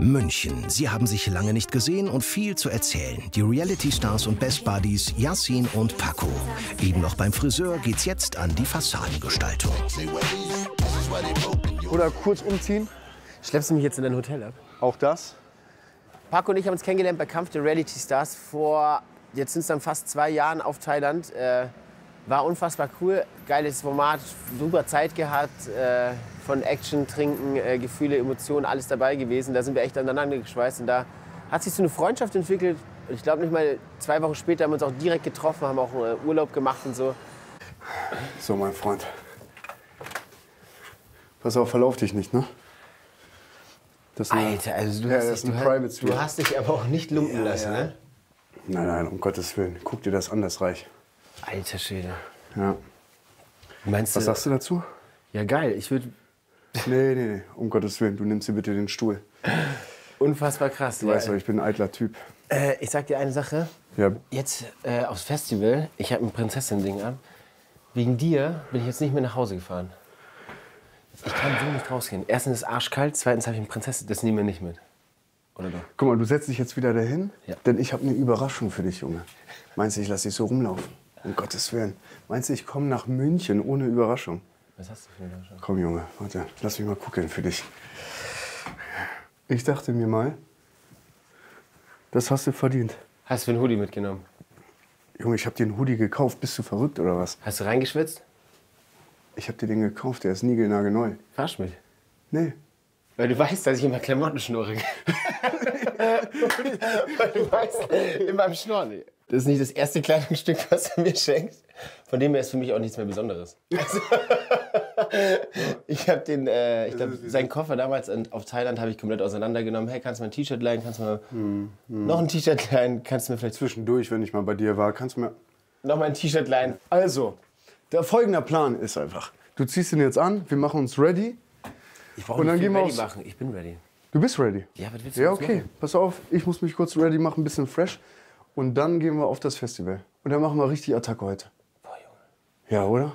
München. Sie haben sich lange nicht gesehen und viel zu erzählen. Die Reality-Stars und Best Buddies Yasin und Paco. Eben noch beim Friseur geht's jetzt an die Fassadengestaltung. Oder kurz umziehen. Schleppst du mich jetzt in dein Hotel ab? Auch das. Paco und ich haben uns kennengelernt bei Kampf der Reality-Stars vor, jetzt sind es dann fast 2 Jahren auf Thailand. War unfassbar cool, geiles Format, super Zeit gehabt, von Action, Trinken, Gefühle, Emotionen, alles dabei gewesen. Da sind wir echt aneinander geschweißt und da hat sich so eine Freundschaft entwickelt. Und ich glaube nicht mal, 2 Wochen später haben wir uns auch direkt getroffen, haben auch Urlaub gemacht und so. So, mein Freund, pass auf, verlauf dich nicht, ne? Das eine, Alter, also du, hast dich aber auch nicht lumpen lassen, ne? Nein, nein, um Gottes Willen, guck dir das an, das Reich. Alter Schwede. Ja. Meinst du, was sagst du dazu? Ja, geil. Ich würde. Nee, nee, nee. Um Gottes Willen, du nimmst dir bitte den Stuhl. Unfassbar krass. Du weißt doch, ich bin ein eitler Typ. Ich sag dir eine Sache. Ja. Jetzt aufs Festival, ich habe ein Prinzessin-Ding an. Wegen dir bin ich jetzt nicht mehr nach Hause gefahren. Ich kann so nicht rausgehen. Erstens ist es arschkalt, zweitens habe ich einen Prinzessin. Das nehmen wir nicht mit. Oder doch? Guck mal, du setzt dich jetzt wieder dahin, ja, denn ich habe eine Überraschung für dich, Junge. Meinst du, ich lasse dich so rumlaufen? Um Gottes Willen. Meinst du, ich komme nach München ohne Überraschung? Was hast du für eine Überraschung? Komm, Junge, warte. Lass mich mal gucken für dich. Ich dachte mir mal, das hast du verdient. Hast du einen Hoodie mitgenommen? Junge, ich habe dir einen Hoodie gekauft. Bist du verrückt oder was? Hast du reingeschwitzt? Ich habe dir den gekauft. Der ist niegelnagelneu. Verarsch mich. Nee. Weil du weißt, dass ich immer Klamotten schnurre. Weil du weißt, immer am Schnurren. Das ist nicht das erste Kleidungsstück, was du mir schenkst. Von dem her ist für mich auch nichts mehr Besonderes. Also, ich habe den, ich glaube, seinen Koffer damals auf Thailand habe ich komplett auseinandergenommen. Hey, kannst du mir ein T-Shirt leihen? Kannst du mir noch ein T-Shirt leihen? Kannst du mir vielleicht zwischendurch, wenn ich mal bei dir war, kannst du mir noch mal ein T-Shirt leihen? Also, der folgende Plan ist einfach: Du ziehst ihn jetzt an, wir machen uns ready. Ich brauche nicht viel ready machen. Ich bin ready. Du bist ready? Ja, was willst du? Ja, okay. Machen? Pass auf, ich muss mich kurz ready machen, ein bisschen fresh. Und dann gehen wir auf das Festival. Und dann machen wir richtig Attacke heute. Boah, Junge. Ja, oder?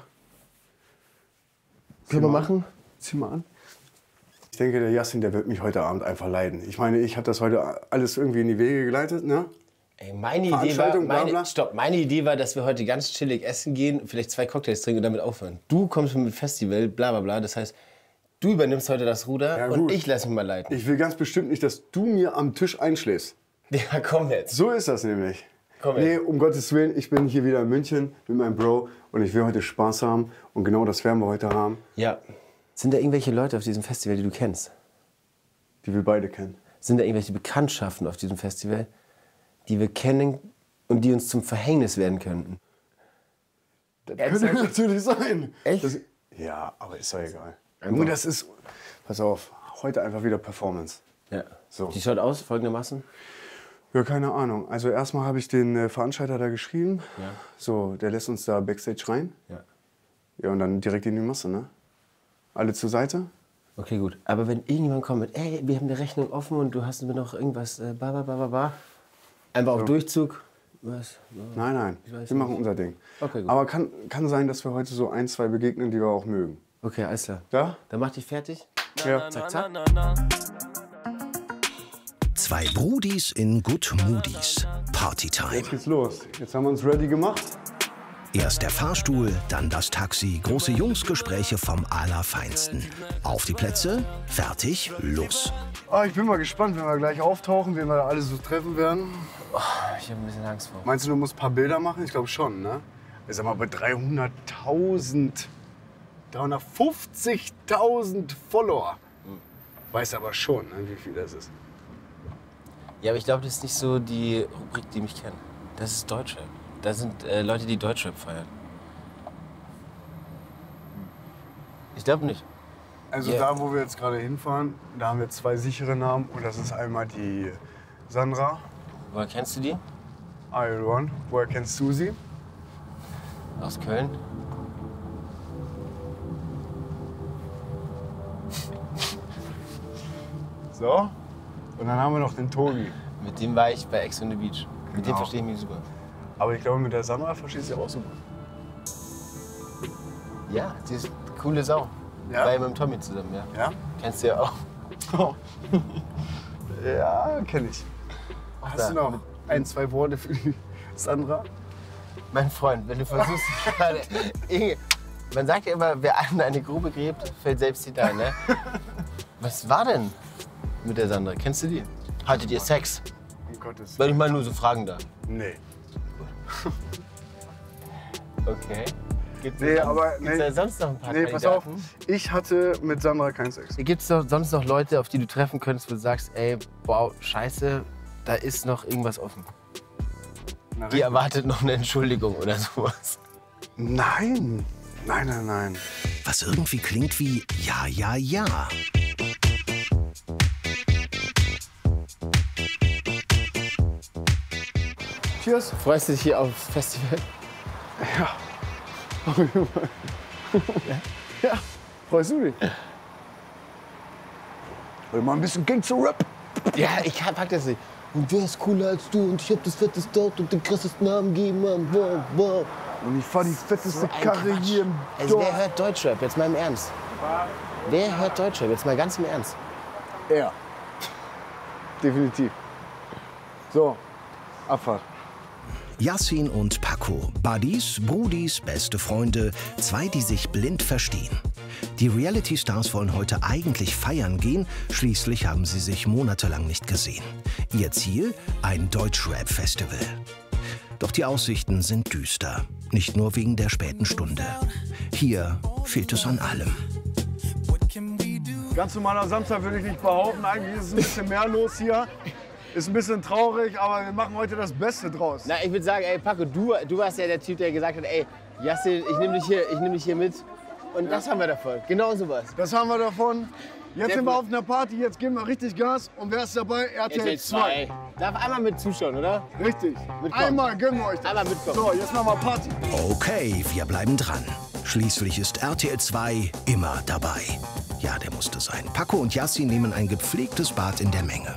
Können wir machen? Zieh mal an. Ich denke, der Yasin, der wird mich heute Abend einfach leiden. Ich meine, ich habe das heute alles irgendwie in die Wege geleitet, ne? Ey, meine Idee war, meine Idee war, dass wir heute ganz chillig essen gehen, vielleicht 2 Cocktails trinken und damit aufhören. Du kommst mit Festival, bla bla bla. Das heißt, du übernimmst heute das Ruder, ja, und ich lasse mich mal leiten. Ich will ganz bestimmt nicht, dass du mir am Tisch einschläfst. Ja, komm jetzt. So ist das nämlich. Komm jetzt. Nee, um Gottes Willen, ich bin hier wieder in München mit meinem Bro und ich will heute Spaß haben und genau das werden wir heute haben. Ja. Sind da irgendwelche Leute auf diesem Festival, die du kennst? Die wir beide kennen. Sind da irgendwelche Bekanntschaften auf diesem Festival, die wir kennen und die uns zum Verhängnis werden könnten? Das könnte natürlich sein. Echt? Das, ja, aber ist doch egal. Nur das ist, pass auf, heute einfach wieder Performance. Ja. So. Die schaut aus folgendermaßen. Ja, keine Ahnung. Also erstmal habe ich den Veranstalter da geschrieben. Ja. So, der lässt uns da Backstage rein. Ja. Ja, und dann direkt in die Masse, ne? Alle zur Seite. Okay, gut. Aber wenn irgendjemand kommt mit, ey, wir haben die Rechnung offen und du hast mir noch irgendwas, einfach so auf Durchzug. Was? Nein, nein. Wir machen unser Ding. Okay, gut. Aber kann sein, dass wir heute so 1, 2 begegnen, die wir auch mögen. Okay, alles klar. Ja? Dann mach dich fertig. Ja. Zack, zack. 2 Brudis in Good Moodies. Partytime. Jetzt geht's los. Jetzt haben wir uns ready gemacht. Erst der Fahrstuhl, dann das Taxi. Große Jungsgespräche vom Allerfeinsten. Auf die Plätze, fertig, los. Ah, ich bin mal gespannt, wenn wir gleich auftauchen, wen wir da alle so treffen werden. Oh, ich habe ein bisschen Angst vor. Meinst du, du musst ein paar Bilder machen? Ich glaube schon, ne? Ich sag mal, bei 300.000, 350.000 Follower. Weiß aber schon, ne, wie viel das ist. Ja, aber ich glaube, das ist nicht so die Rubrik, die mich kennt. Das ist Deutschrap. Da sind Leute, die Deutschrap feiern. Ich glaube nicht. Also yeah, da, wo wir jetzt gerade hinfahren, da haben wir 2 sichere Namen. Und das ist einmal die Sandra. Woher kennst du die? Iron. Woher kennst du sie? Aus Köln. So. Und dann haben wir noch den Tobi. Mit dem war ich bei Ex on the Beach. Genau. Mit dem verstehe ich mich super. Aber ich glaube, mit der Sandra verstehst du ja auch super. Ja, die ist eine coole Sau. Ja? War ja mit dem Tommy zusammen, ja. Ja? Kennst du ja auch. Ja, kenne ich. Hast du noch ein, zwei Worte für die Sandra? Mein Freund, wenn du versuchst, gerade... Man sagt ja immer, wer einen eine Grube gräbt, fällt selbst hinein, ne? Was war denn mit der Sandra? Kennst du die? Hattet ihr Sex? Um Gottes Willen. Wenn ich mal nur so fragen darf. Nee. Okay. Gibt's ja sonst noch ein paar Kandidaten? Pass auf, ich hatte mit Sandra keinen Sex. Gibt es sonst noch Leute, auf die du treffen könntest, wo du sagst, ey, wow, scheiße, da ist noch irgendwas offen? Na, die erwartet noch eine Entschuldigung oder sowas. Nein. Nein, nein, nein. Was irgendwie klingt wie ja, ja, ja. Cheers. Freust du dich hier aufs Festival? Ja. Ja. Freust du dich? Will mal ein bisschen Gang zu Rap. Ja, ich pack das nicht. Und wer ist cooler als du? Und ich hab das fetteste dort und den krassesten Namen gegeben. Wow, wow. Und ich fahr die fetteste Karre hier im Dorf. Also wer hört Deutschrap? Jetzt mal im Ernst. Wer hört Deutschrap? Jetzt mal ganz im Ernst. Er. Definitiv. So, Abfahrt. Yasin und Paco. Buddies, Brudis, beste Freunde. Zwei, die sich blind verstehen. Die Reality-Stars wollen heute eigentlich feiern gehen. Schließlich haben sie sich monatelang nicht gesehen. Ihr Ziel? Ein Deutschrap-Festival. Doch die Aussichten sind düster, nicht nur wegen der späten Stunde. Hier fehlt es an allem. Ganz normaler Samstag würde ich nicht behaupten, eigentlich ist es ein bisschen mehr los hier. Ist ein bisschen traurig, aber wir machen heute das Beste draus. Na, ich würde sagen, ey Paco, du warst ja der Typ, der gesagt hat, ey Yasin, ich nehm dich hier mit. Und das haben wir davon, genau sowas. Das haben wir davon. Jetzt sind wir auf einer Party, jetzt geben wir richtig Gas und wer ist dabei? RTL2. Darf einmal mit zuschauen, oder? Richtig. Mitkommen. Einmal gönnen wir euch das. Einmal mitkommen. So, jetzt machen wir Party. Okay, wir bleiben dran. Schließlich ist RTL2 immer dabei. Ja, der musste sein. Paco und Yasin nehmen ein gepflegtes Bad in der Menge.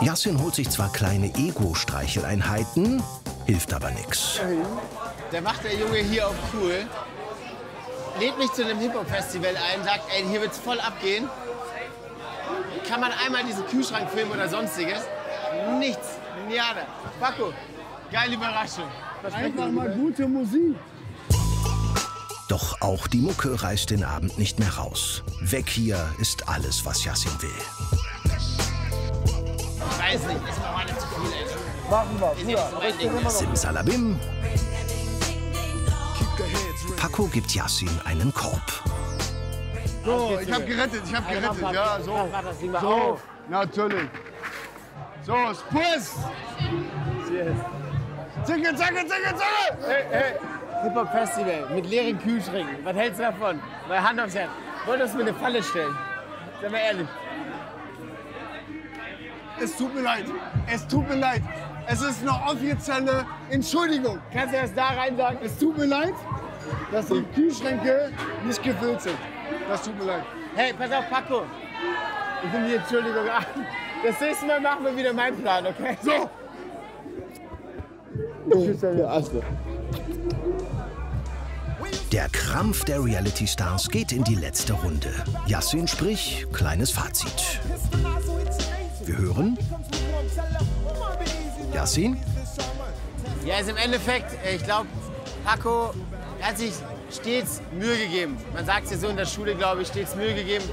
Yasin holt sich zwar kleine Ego-Streicheleinheiten, hilft aber nichts. Da macht der Junge hier auf cool. Lädt mich zu einem Hip-Hop-Festival ein, sagt, ey, hier wird's voll abgehen. Kann man einmal diesen Kühlschrank filmen oder sonstiges? Nichts. Niada. Paco, geile Überraschung. Einfach mal gute Musik. Doch auch die Mucke reißt den Abend nicht mehr raus. Weg hier ist alles, was Yasin will. Ich weiß nicht, das war nicht zu viel, ey. Machen wir. Simsalabim. Paco gibt Yasin einen Korb. So, ich hab gerettet, ja, so. So, natürlich. So, Spuss! Zinke, zacke, zinke, zacke! Hey, hey! Hip-Hop-Festival mit leeren Kühlschränken. Was hältst du davon? Meine Hand aufs Herz. Wolltest du mir eine Falle stellen? Sei mal ehrlich. Es tut mir leid. Es tut mir leid. Es ist eine offizielle Entschuldigung. Kannst du erst da rein sagen? Es tut mir leid, dass die Kühlschränke nicht gefüllt sind. Das tut mir leid. Hey, pass auf, Paco. Ich nehme die Entschuldigung an. Das nächste Mal machen wir wieder meinen Plan, okay? So! Der Krampf der Reality-Stars geht in die letzte Runde. Yasin, sprich, kleines Fazit. Wir hören... Yasin? Ja, also im Endeffekt, ich glaube, Paco hat sich stets Mühe gegeben. Man sagt es ja so in der Schule, glaube ich, stets Mühe gegeben.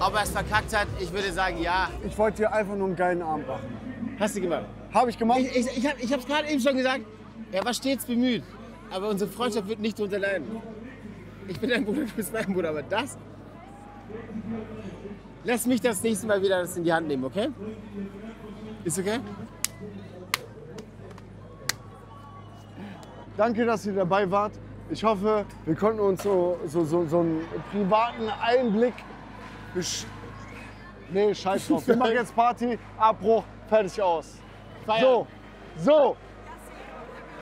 Ob er es verkackt hat, ich würde sagen, ja. Ich wollte dir einfach nur einen geilen Abend machen. Hast du gemacht? Habe ich gemacht? Ich hab's gerade eben schon gesagt, er war stets bemüht. Aber unsere Freundschaft wird nicht darunter leiden. Ich bin dein Bruder, du bist mein Bruder, aber das... Lass mich das nächste Mal wieder das in die Hand nehmen, okay? Ist okay? Danke, dass ihr dabei wart. Ich hoffe, wir konnten uns so einen privaten Einblick... Nee, scheiß drauf. Wir machen jetzt Party, Abbruch, fertig, aus. Feiern. So, so.